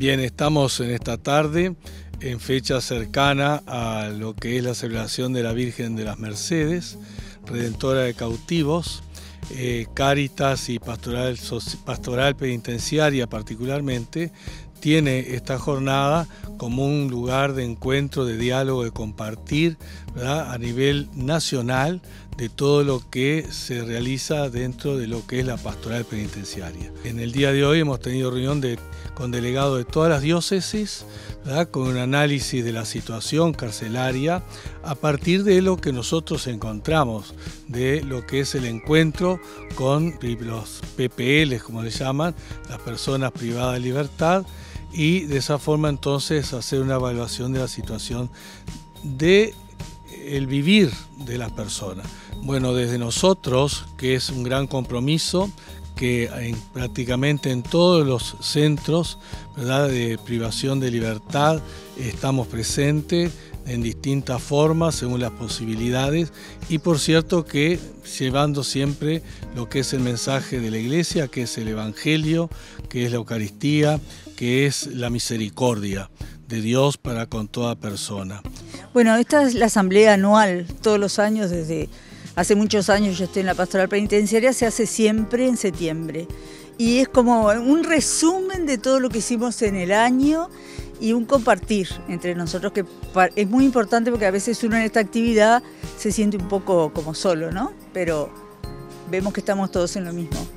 Bien, estamos en esta tarde en fecha cercana a lo que es la celebración de la Virgen de las Mercedes, Redentora de Cautivos. Caritas y Pastoral Penitenciaria particularmente tiene esta jornada como un lugar de encuentro, de diálogo, de compartir, ¿verdad?, a nivel nacional, de todo lo que se realiza dentro de lo que es la pastoral penitenciaria. En el día de hoy hemos tenido reunión con delegados de todas las diócesis, ¿verdad?, con un análisis de la situación carcelaria a partir de lo que nosotros encontramos, de lo que es el encuentro con los PPLs, como le llaman, las Personas Privadas de Libertad, y de esa forma entonces hacer una evaluación de la situación de el vivir de las personas. Bueno, desde nosotros, que es un gran compromiso, que prácticamente en todos los centros, ¿verdad?, de privación de libertad estamos presentes en distintas formas, según las posibilidades, y por cierto que llevando siempre lo que es el mensaje de la Iglesia, que es el Evangelio, que es la Eucaristía, que es la misericordia de Dios para con toda persona. Bueno, esta es la asamblea anual, todos los años, desde hace muchos años yo estoy en la pastoral penitenciaria, se hace siempre en septiembre. Y es como un resumen de todo lo que hicimos en el año y un compartir entre nosotros, que es muy importante porque a veces uno en esta actividad se siente un poco como solo, ¿no? Pero vemos que estamos todos en lo mismo.